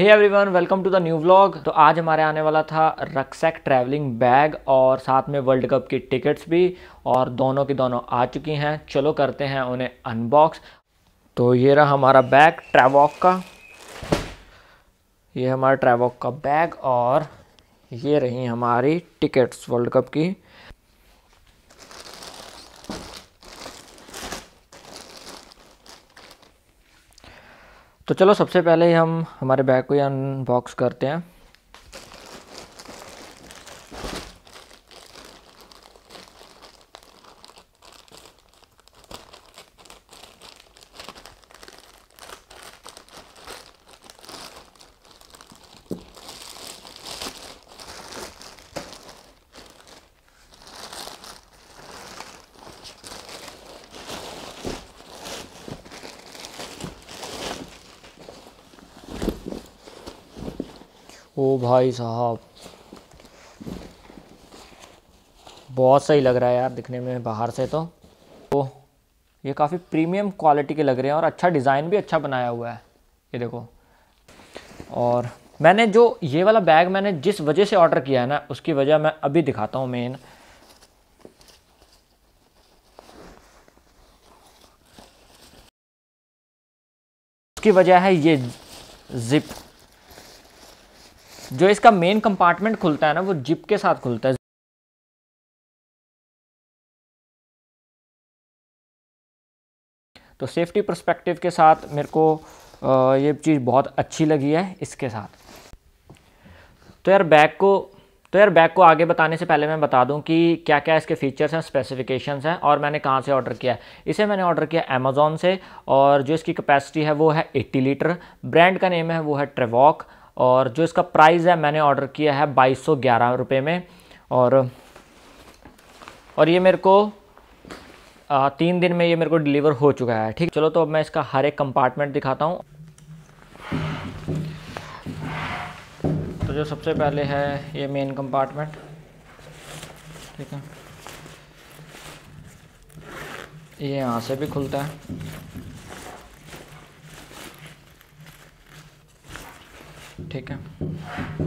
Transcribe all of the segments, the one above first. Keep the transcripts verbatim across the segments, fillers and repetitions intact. Hey everyone, welcome to the new vlog. तो आज हमारे आने वाला था रक्सैक ट्रैवलिंग बैग और साथ में वर्ल्ड कप की टिकट्स भी, और दोनों की दोनों आ चुकी हैं। चलो करते हैं उन्हें अनबॉक्स। तो ये रहा हमारा बैग ट्रैवॉक का, ये हमारा ट्रैवॉक का बैग, और ये रही हमारी टिकट्स वर्ल्ड कप की। तो चलो सबसे पहले ही हम हमारे बैग को ही अनबॉक्स करते हैं। ओ भाई साहब, बहुत सही लग रहा है यार दिखने में बाहर से। तो ओ, ये काफ़ी प्रीमियम क्वालिटी के लग रहे हैं और अच्छा डिज़ाइन भी अच्छा बनाया हुआ है, ये देखो। और मैंने जो ये वाला बैग मैंने जिस वजह से ऑर्डर किया है ना, उसकी वजह मैं अभी दिखाता हूँ। मेन उसकी वजह है ये जिप, जो इसका मेन कंपार्टमेंट खुलता है ना, वो जिप के साथ खुलता है। तो सेफ्टी पर्सपेक्टिव के साथ मेरे को ये चीज़ बहुत अच्छी लगी है इसके साथ। तो यार बैग को तो यार बैग को आगे बताने से पहले मैं बता दूं कि क्या क्या इसके फ़ीचर्स हैं, स्पेसिफिकेशंस हैं, और मैंने कहां से ऑर्डर किया है। इसे मैंने ऑर्डर किया अमेज़ॉन से, और जो इसकी कैपेसिटी है वो है अस्सी लीटर। ब्रांड का नेम है वो है ट्रेवॉक, और जो इसका प्राइस है मैंने ऑर्डर किया है बाईस सौ ग्यारह रुपये में। और और ये मेरे को आ, तीन दिन में ये मेरे को डिलीवर हो चुका है। ठीक, चलो तो अब मैं इसका हर एक कंपार्टमेंट दिखाता हूँ। तो जो सबसे पहले है ये मेन कंपार्टमेंट, ठीक है, ये यहाँ से भी खुलता है, ठीक है।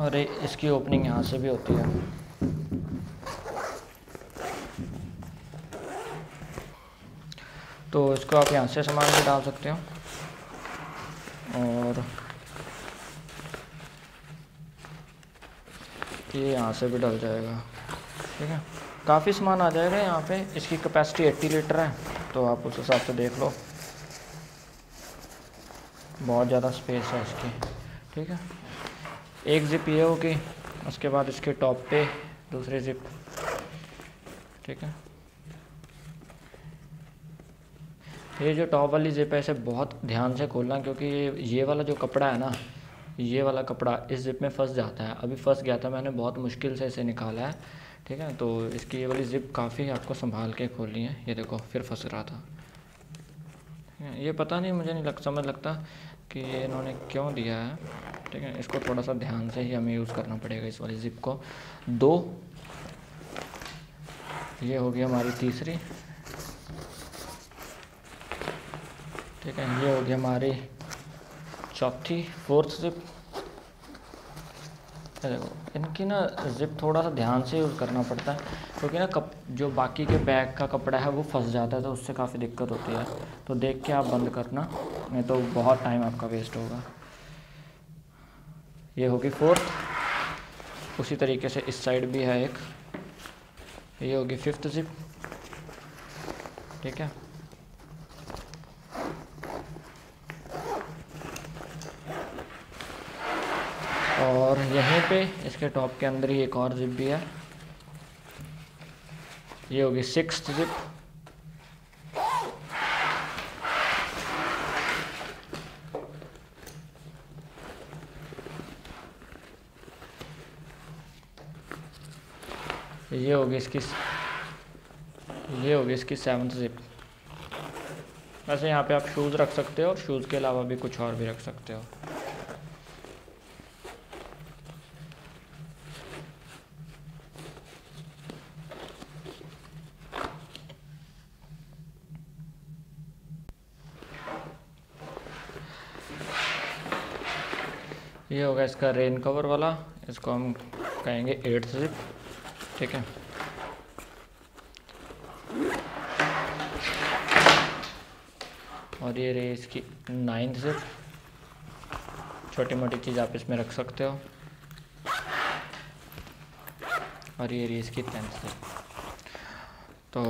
और इसकी ओपनिंग यहाँ से भी होती है। तो इसको आप यहाँ से सामान भी डाल सकते हो, और ये यहाँ से भी डल जाएगा, ठीक है। काफ़ी सामान आ जाएगा यहाँ पे। इसकी कैपेसिटी अस्सी लीटर है, तो आप उस हिसाब से देख लो, बहुत ज़्यादा स्पेस है इसकी, ठीक है। एक जिप ये होगी, उसके बाद इसके टॉप पे दूसरी जिप, ठीक है। ये जो टॉप वाली जिप है इसे बहुत ध्यान से खोलना, क्योंकि ये ये वाला जो कपड़ा है ना, ये वाला कपड़ा इस जिप में फंस जाता है। अभी फंस गया था, मैंने बहुत मुश्किल से इसे निकाला है, ठीक है। तो इसकी ये वाली जिप काफ़ी आपको संभाल के खोलनी है। ये देखो, फिर फंस रहा था। ये पता नहीं, मुझे नहीं लग समझ लगता कि ये इन्होंने क्यों दिया है, ठीक है। इसको थोड़ा सा ध्यान से ही हमें यूज़ करना पड़ेगा इस वाली जिप को। दो, ये होगी हमारी तीसरी, ठीक है। ये होगी हमारी चौथी, फोर्थ जिप। देखो, इनकी ना जिप थोड़ा सा ध्यान से यूज़ करना पड़ता है, क्योंकि ना कप जो बाकी के बैग का कपड़ा है वो फंस जाता है, तो उससे काफ़ी दिक्कत होती है। तो देख के आप बंद करना, नहीं तो बहुत टाइम आपका वेस्ट होगा। ये होगी फोर्थ। उसी तरीके से इस साइड भी है एक, ये होगी फिफ्थ जिप, ठीक है। और यहीं पे इसके टॉप के अंदर ही एक और जिप भी है, ये होगी सिक्स्थ जिप। ये होगी इसकी ये होगी इसकी सेवन्थ जिप। वैसे यहाँ पे आप शूज़ रख सकते हो, शूज़ के अलावा भी कुछ और भी रख सकते हो। ये होगा इसका रेन कवर वाला, इसको हम कहेंगे एट जिप, ठीक है। और ये रही इसकी नाइन जिप, छोटी मोटी चीज़ आप इसमें रख सकते हो। और ये रही इसकी टेन जिप। तो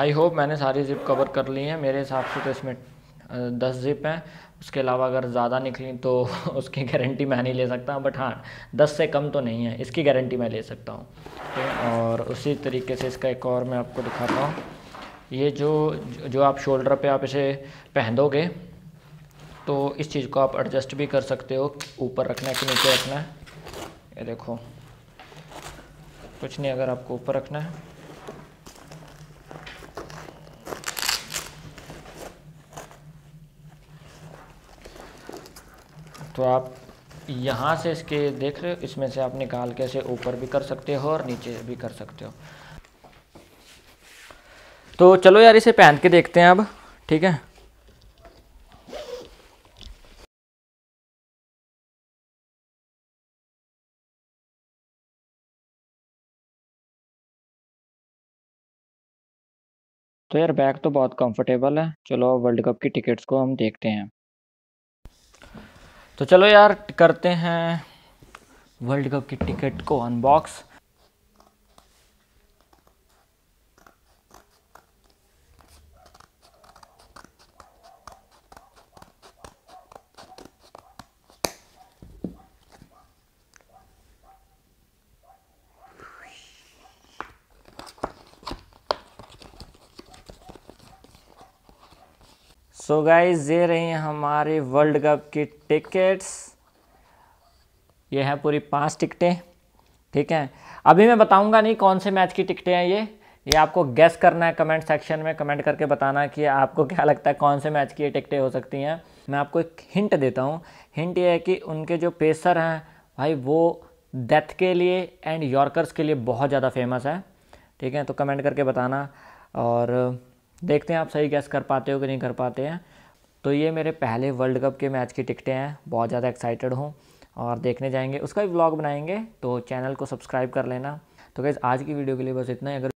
आई होप मैंने सारी ज़िप कवर कर ली हैं। मेरे हिसाब से तो इसमें दस ज़िप हैं, उसके अलावा अगर ज़्यादा निकली तो उसकी गारंटी मैं नहीं ले सकता, बट हाँ दस से कम तो नहीं है, इसकी गारंटी मैं ले सकता हूँ, ठीक है। और उसी तरीके से इसका एक और मैं आपको दिखाता हूँ। ये जो जो आप शोल्डर पे आप इसे पहन दोगे तो इस चीज़ को आप एडजस्ट भी कर सकते हो, ऊपर रखना है कि नीचे रखना है। ये देखो कुछ नहीं, अगर आपको ऊपर रखना है तो आप यहाँ से इसके देख रहे हो, इसमें से आप निकाल के इसे ऊपर भी कर सकते हो और नीचे भी कर सकते हो। तो चलो यार इसे पहन के देखते हैं अब, ठीक है। तो यार बैग तो बहुत कंफर्टेबल है। चलो वर्ल्ड कप की टिकट्स को हम देखते हैं। तो चलो यार करते हैं वर्ल्ड कप की टिकट को अनबॉक्स। सो गाइज ये रही हमारे वर्ल्ड कप की टिकट्स, ये हैं पूरी पांच टिकटें, ठीक हैं। अभी मैं बताऊंगा नहीं कौन से मैच की टिकटें हैं, ये ये आपको गेस करना है। कमेंट सेक्शन में कमेंट करके बताना कि आपको क्या लगता है कौन से मैच की ये टिकटें हो सकती हैं। मैं आपको एक हिंट देता हूँ। हिंट ये है कि उनके जो पेसर हैं भाई वो डेथ के लिए एंड यॉर्कर्स के लिए बहुत ज़्यादा फेमस है, ठीक है। तो कमेंट करके बताना और देखते हैं आप सही गैस कर पाते हो कि नहीं कर पाते हैं। तो ये मेरे पहले वर्ल्ड कप के मैच की टिकटें हैं, बहुत ज़्यादा एक्साइटेड हूँ और देखने जाएंगे, उसका भी व्लॉग बनाएंगे। तो चैनल को सब्सक्राइब कर लेना। तो गैस आज की वीडियो के लिए बस इतना ही। अगर